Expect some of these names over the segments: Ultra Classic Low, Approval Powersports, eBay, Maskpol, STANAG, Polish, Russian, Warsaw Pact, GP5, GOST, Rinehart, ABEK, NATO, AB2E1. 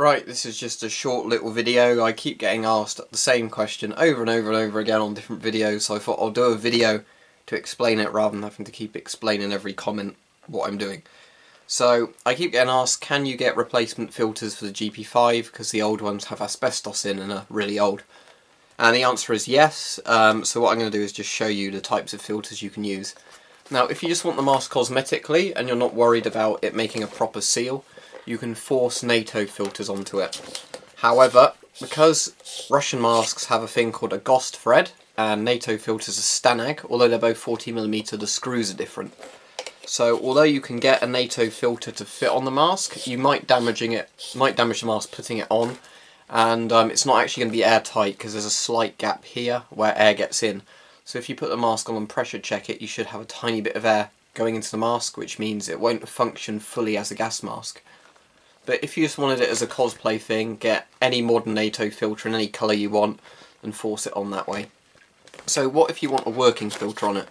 Right, this is just a short little video. I keep getting asked the same question over and over and over again on different videos, so I thought I'll do a video to explain it rather than having to keep explaining every comment what I'm doing. So I keep getting asked, can you get replacement filters for the GP5 because the old ones have asbestos in and are really old? And the answer is yes. So what I'm going to do is just show you the types of filters you can use. Now, if you just want the mask cosmetically and you're not worried about it making a proper seal, you can force NATO filters onto it. However, because Russian masks have a thing called a GOST thread and NATO filters are STANAG, although they're both 40mm, the screws are different. So although you can get a NATO filter to fit on the mask, you might damage the mask putting it on, and it's not actually going to be airtight because there's a slight gap here where air gets in. So if you put the mask on and pressure check it, you should have a tiny bit of air going into the mask, which means it won't function fully as a gas mask. But if you just wanted it as a cosplay thing, get any modern NATO filter in any colour you want and force it on that way. So what if you want a working filter on it?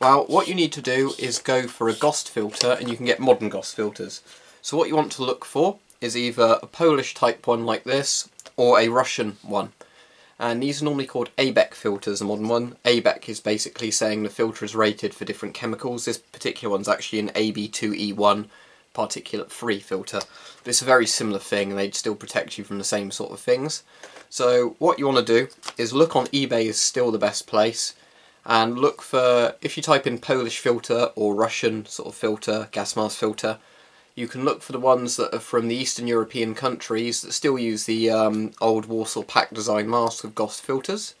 Well, what you need to do is go for a GOST filter, and you can get modern GOST filters. So what you want to look for is either a Polish type one like this or a Russian one. And these are normally called ABEK filters, a modern one. ABEK is basically saying the filter is rated for different chemicals. This particular one's actually an AB2E1 particulate free filter, but it's a very similar thing and they'd still protect you from the same sort of things. So what you want to do is look on eBay is still the best place, and look for, if you type in Polish filter or Russian sort of filter, gas mask filter, you can look for the ones that are from the Eastern European countries that still use the old Warsaw Pact design masks with GOST filters,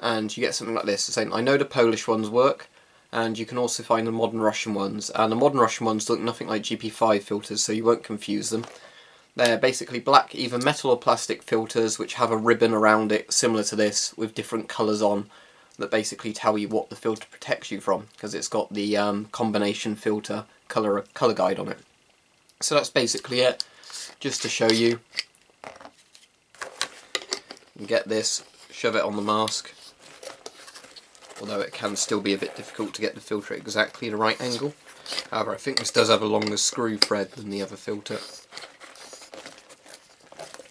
and you get something like this saying, I know the Polish ones work. And you can also find the modern Russian ones, and the modern Russian ones look nothing like GP5 filters, so you won't confuse them. They're basically black, either metal or plastic filters which have a ribbon around it similar to this with different colours on, that basically tell you what the filter protects you from, because it's got the combination filter colour guide on it. So that's basically it, just to show you. You get this, shove it on the mask. Although it can still be a bit difficult to get the filter at exactly the right angle. However, I think this does have a longer screw thread than the other filter.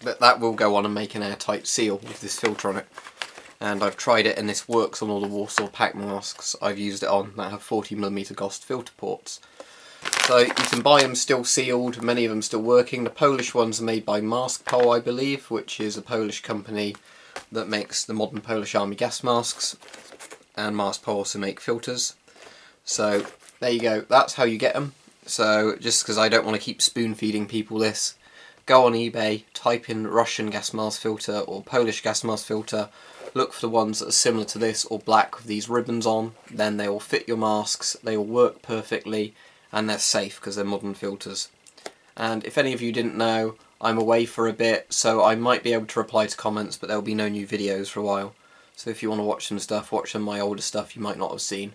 But that will go on and make an airtight seal with this filter on it. And I've tried it and this works on all the Warsaw Pact masks I've used it on that have 40mm GOST filter ports. So you can buy them still sealed, many of them still working. The Polish ones are made by Maskpol, I believe, which is a Polish company that makes the modern Polish army gas masks. And Maskpol also make filters. So there you go, that's how you get them. So just because I don't want to keep spoon feeding people this, go on eBay, type in Russian gas mask filter or Polish gas mask filter, look for the ones that are similar to this or black with these ribbons on, then they will fit your masks, they will work perfectly, and they're safe because they're modern filters. And if any of you didn't know, I'm away for a bit, so I might be able to reply to comments, but there will be no new videos for a while. So if you want to watch some stuff, watch some of my older stuff you might not have seen.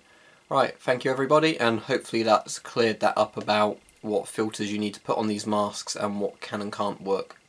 Right, thank you everybody, and hopefully that's cleared that up about what filters you need to put on these masks and what can and can't work.